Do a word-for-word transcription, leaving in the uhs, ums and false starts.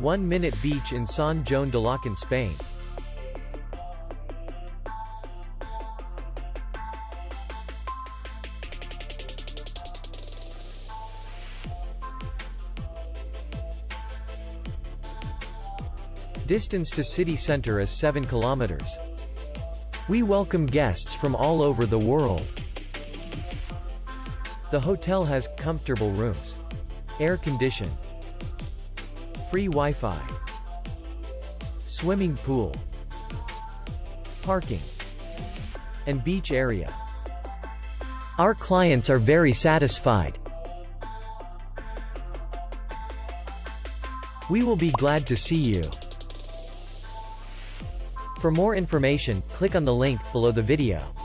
One-minute beach in Sant Joan d'Alacant, Spain. Distance to city center is seven kilometers. We welcome guests from all over the world. The hotel has comfortable rooms, air condition, free Wi-Fi, swimming pool, parking, and beach area. Our clients are very satisfied. We will be glad to see you. For more information, click on the link below the video.